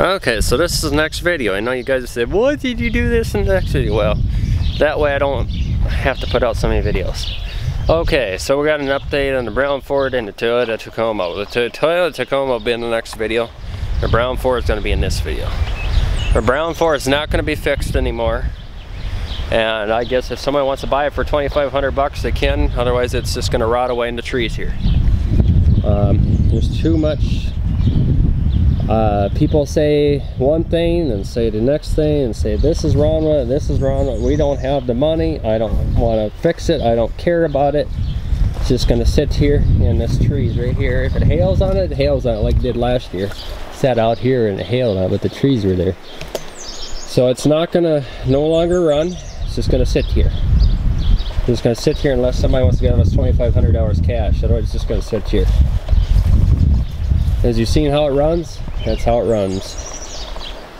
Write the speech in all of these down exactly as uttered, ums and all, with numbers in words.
Okay, so this is the next video. I know you guys have said, what did you do this in the next video? Well, that way I don't have to put out so many videos. Okay, so we got an update on the Brown Ford and the Toyota Tacoma. The Toyota Tacoma will be in the next video. The Brown Ford is going to be in this video. The Brown Ford is not going to be fixed anymore. And I guess if somebody wants to buy it for twenty-five hundred bucks, they can. Otherwise, it's just going to rot away in the trees here. Um, there's too much. Uh, people say one thing and say the next thing and say this is wrong with it, this is wrong with it. We don't have the money. I don't want to fix it. I don't care about it. It's just going to sit here in this trees right here. If it hails on it, it hails on it like it did last year. It sat out here and it hailed on it, but the trees were there. So it's not going to no longer run. It's just going to sit here. It's just going to sit here unless somebody wants to give us twenty-five hundred dollars cash. Otherwise, it's just going to sit here. As you've seen how it runs, that's how it runs.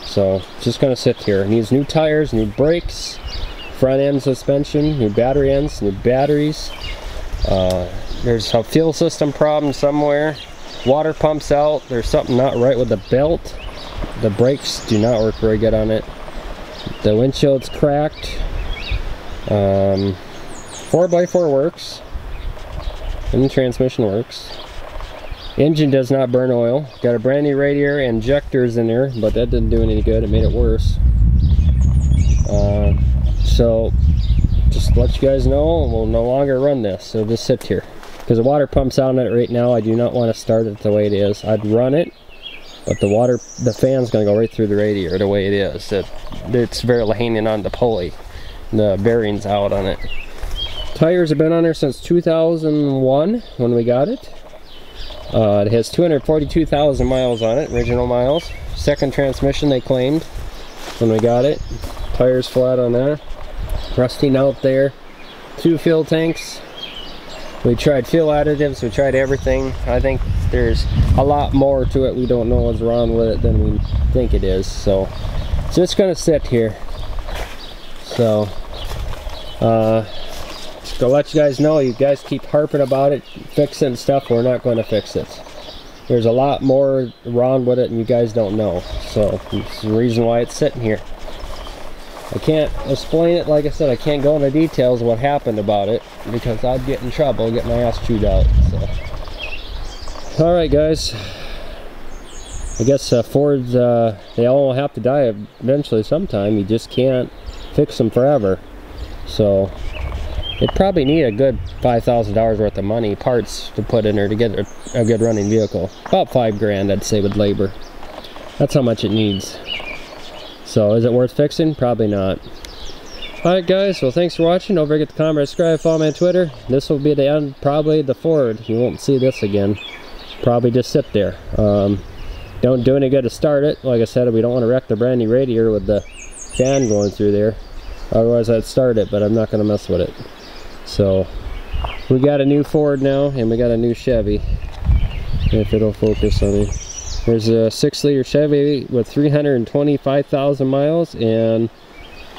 So it's just going to sit here. It needs new tires, new brakes, front end suspension, new battery ends, new batteries. Uh, there's a fuel system problem somewhere. Water pumps out. There's something not right with the belt. The brakes do not work very good on it. The windshield's cracked. Um, four by four works. And the transmission works. Engine does not burn oil. Got a brand new radiator and injectors in there, but that didn't do any good. It made it worse. Uh, so just to let you guys know, we'll no longer run this. So just sit here. Because the water pump's out on it right now. I do not want to start it the way it is. I'd run it, but the water, the fan's going to go right through the radiator the way it is. It, it's barely hanging on the pulley. The bearing's out on it. Tires have been on there since two thousand one when we got it. Uh, it has two hundred forty-two thousand miles on it, original miles. Second transmission they claimed when we got it. Tires flat on there. Rusting out there. Two fuel tanks. We tried fuel additives. We tried everything. I think there's a lot more to it. We don't know what's wrong with it than we think it is. So it's just going to sit here. So uh, just to let you guys know, you guys keep harping about it, fixing stuff. We're not going to fix it. There's a lot more wrong with it, and you guys don't know. So it's the reason why it's sitting here. I can't explain it. Like I said, I can't go into details of what happened about it because I'd get in trouble, get my ass chewed out. So. All right, guys. I guess uh, Fords, uh, they all have to die eventually sometime. You just can't fix them forever. So it probably need a good five thousand dollars worth of money, parts to put in there to get a, a good running vehicle. About five grand, I'd say, with labor. That's how much it needs. So is it worth fixing? Probably not. Alright guys, well thanks for watching. Don't forget to comment, subscribe, follow me on Twitter. This will be the end, probably the Ford. You won't see this again. Probably just sit there. Um, don't do any good to start it. Like I said, we don't want to wreck the brand new radiator with the fan going through there. Otherwise I'd start it, but I'm not going to mess with it. So we got a new Ford now, and we got a new Chevy. If it'll focus on me. There's a six liter Chevy with three hundred twenty-five thousand miles, and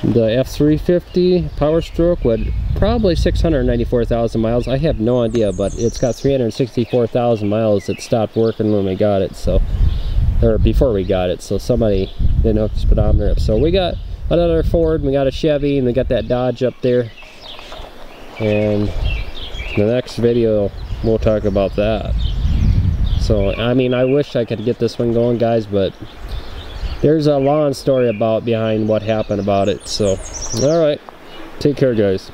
the F three fifty Power Stroke with probably six hundred ninety-four thousand miles. I have no idea, but it's got three hundred sixty-four thousand miles. It stopped working when we got it, so, or before we got it, so somebody didn't hook the speedometer up. So we got another Ford, we got a Chevy, and we got that Dodge up there. And the next video, we'll talk about that. So, I mean, I wish I could get this one going, guys, but there's a long story about behind what happened about it. So, all right. Take care, guys.